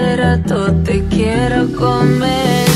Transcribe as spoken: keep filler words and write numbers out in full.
será, tú te quiero comer.